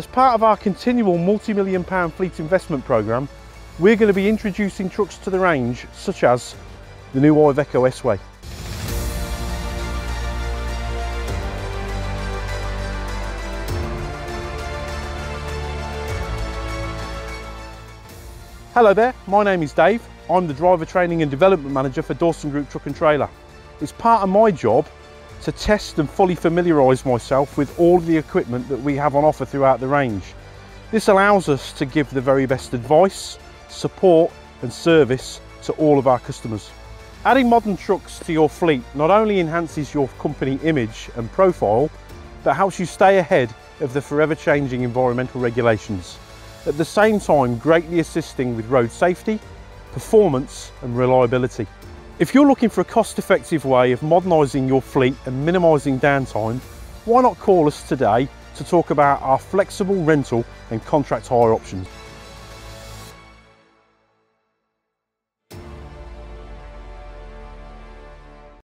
As part of our continual multi-million pound fleet investment programme, we're going to be introducing trucks to the range, such as the new Iveco S-Way. Hello there, my name is Dave. I'm the Driver Training and Development Manager for Dawson Group Truck and Trailer. It's part of my job to test and fully familiarise myself with all the equipment that we have on offer throughout the range. This allows us to give the very best advice, support and service to all of our customers. Adding modern trucks to your fleet not only enhances your company image and profile, but helps you stay ahead of the forever changing environmental regulations, at the same time greatly assisting with road safety, performance and reliability. If you're looking for a cost-effective way of modernising your fleet and minimising downtime, why not call us today to talk about our flexible rental and contract hire options.